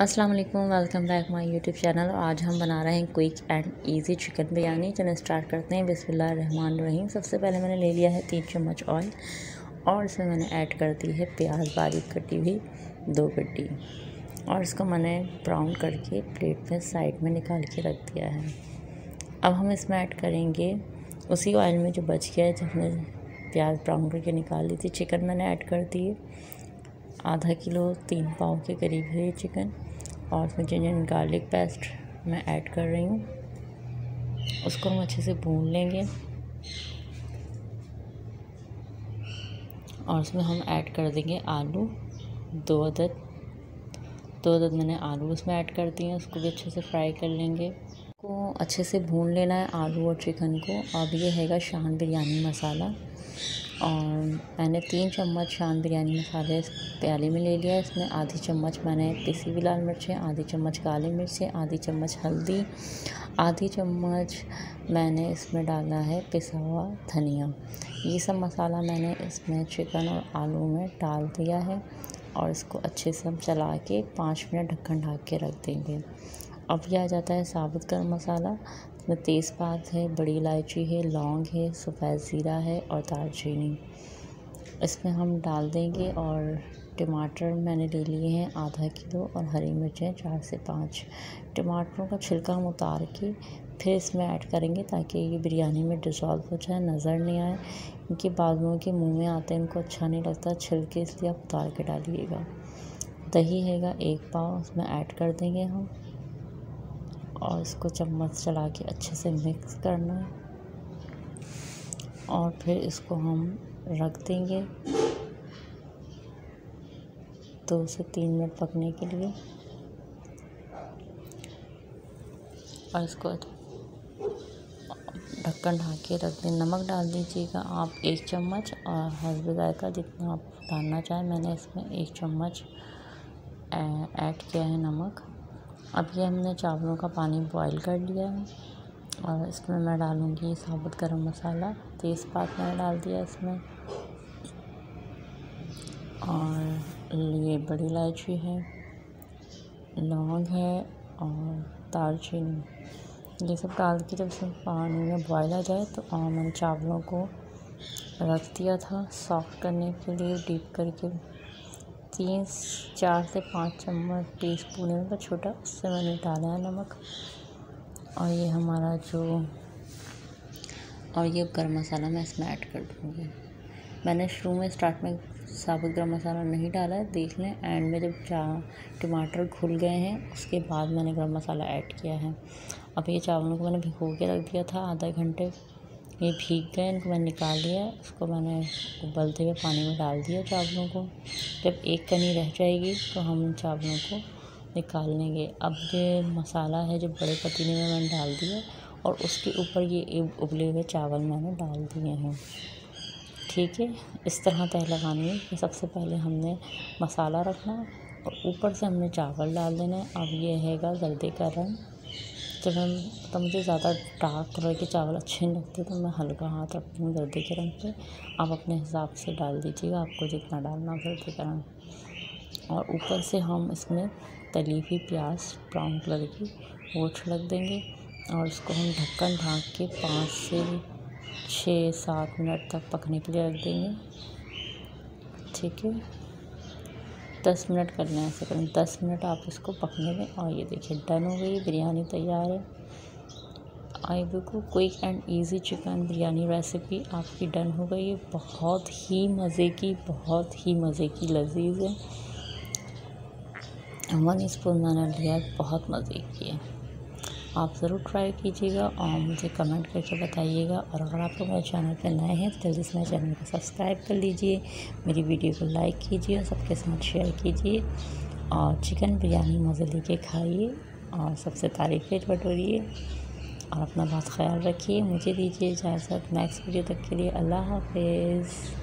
अस्सलाम वालेकुम, welcome back my YouTube channel. आज हम बना रहे हैं quick and easy chicken biryani. चलिए स्टार्ट करते हैं। बिस्मिल्लाह रहमान रहीम। सबसे पहले मैंने ले लिया है 3 चम्मच ऑयल और इसमें मैंने ऐड कर दी है प्याज बारीक कटी हुई 2 गड्डी और इसको मैंने ब्राउन करके प्लेट में साइड में निकाल के रख दिया है। अब हम इसमें ऐड करेंगे उसी ऑयल में जो बच गया है जब हमने प्याज ब्राउन करके निकाल ली थी। चिकन मैंने ऐड कर दिए, आधा किलो 3 पाव के करीब है ये चिकन। और इसमें जिंजर एंड गार्लिक पेस्ट मैं ऐड कर रही हूँ, उसको हम अच्छे से भून लेंगे। और इसमें हम ऐड कर देंगे आलू, 2 अदद मैंने आलू इसमें ऐड कर दिए हैं, उसको भी अच्छे से फ्राई कर लेंगे। को अच्छे से भून लेना है आलू और चिकन को। अब ये हैगा शान बिरयानी मसाला और मैंने 3 चम्मच शान बिरयानी मसाले इस प्याले में ले लिया। इसमें आधी चम्मच मैंने पिसी हुई लाल मिर्चें, आधी चम्मच काली मिर्चें, आधी चम्मच हल्दी, आधी चम्मच मैंने इसमें डाला है पिसा हुआ धनिया। ये सब मसाला मैंने इसमें चिकन और आलू में डाल दिया है और इसको अच्छे से हम चला के 5 मिनट ढक्कन ढाक के रख देंगे। अब यह आ जाता है साबुत गर्म मसाला। इसमें तेज़पात है, बड़ी इलायची है, लौंग है, सफ़ेद ज़ीरा है और दालचीनी इसमें हम डाल देंगे। और टमाटर मैंने ले लिए हैं आधा किलो और हरी मिर्चें 4 से 5। टमाटरों का छिलका हम उतार के फिर इसमें ऐड करेंगे ताकि ये बिरयानी में डिसॉल्व हो जाए, नज़र नहीं आए। इनके बाजुओं के मुंह में आते हैं, उनको अच्छा नहीं लगता छिलके, इसलिए आप उतार के डालिएगा। दही हैगा 1 पाव, उसमें ऐड कर देंगे हम और इसको चम्मच चला के अच्छे से मिक्स करना है और फिर इसको हम रख देंगे 2 से 3 मिनट पकने के लिए। और इसको ढक्कन ढाक के रख दें। नमक डाल दीजिएगा आप 1 चम्मच और हस्ब जायका जितना आप डालना चाहें। मैंने इसमें 1 चम्मच ऐड किया है नमक। अब ये हमने चावलों का पानी बॉईल कर लिया है और इसमें मैं डालूँगी साबुत गरम मसाला। तेज़पात मैंने डाल दिया इसमें और ये बड़ी इलायची है, लौंग है और दालचीनी। ये सब डाल के जब इसमें पानी में बॉईल आ जाए तो मैंने चावलों को रख दिया था सॉफ्ट करने के लिए डीप करके। 3-4 से 5 चम्मच टीस्पून का छोटा, उससे मैंने डाला है नमक। और ये हमारा जो और ये गरम मसाला मैं इसमें ऐड कर दूँगी। मैंने शुरू में स्टार्ट में साबुत गरम मसाला नहीं डाला है, देख लें। एंड में जब टमाटर घुल गए हैं उसके बाद मैंने गरम मसाला ऐड किया है। अब ये चावलों को मैंने भिगो के रख दिया था आधा घंटे, ये भीग गए, इनको मैंने निकाल लिया। उसको मैंने उबलते हुए पानी में डाल दिया चावलों को। जब एक कनी रह जाएगी तो हम चावलों को निकाल लेंगे। अब ये मसाला है जो बड़े पतीले में मैंने डाल दिया और उसके ऊपर ये उबले हुए चावल मैंने डाल दिए हैं। ठीक है, इस तरह तह लगानी है कि सबसे पहले हमने मसाला रखना और ऊपर से हमने चावल डाल देना। अब ये हैगा जल्दी का रंग। जब हम तो मुझे ज़्यादा डार्क कलर के चावल अच्छे नहीं लगते तो मैं हल्का हाथ रखती हूँ जर्दे के रंग पे। आप अपने हिसाब से डाल दीजिएगा, आपको जितना डालना जर्दे का रंग। और ऊपर से हम इसमें तली हुई प्याज ब्राउन कलर की वो छिड़क देंगे और उसको हम ढक्कन ढाक के 5 से 6-7 मिनट तक पकने के लिए रख देंगे। ठीक है, 10 मिनट करना है, ऐसे करें 10 मिनट आप इसको पकने में। और ये देखिए डन हो गई बिरयानी, तैयार है। आई बिल्कुल quick and easy chicken biryani recipe आपकी डन हो गई है। बहुत ही मज़े की लजीज है। 1 स्पून मैंने लिया, बहुत मज़े की है। आप ज़रूर ट्राई कीजिएगा और मुझे कमेंट करके बताइएगा। और अगर आप लोग मेरे चैनल पर नए हैं तो जल्दी से मेरे चैनल को सब्सक्राइब कर लीजिए, मेरी वीडियो को लाइक कीजिए और सबके साथ शेयर कीजिए। और चिकन बिरयानी मज़े लेके खाइए और सबसे तारीफ़ें बटोरिए और अपना बहुत ख्याल रखिए। मुझे दीजिए इजाज़त, नेक्स्ट वीडियो तक के लिए अल्लाह हाफिज़।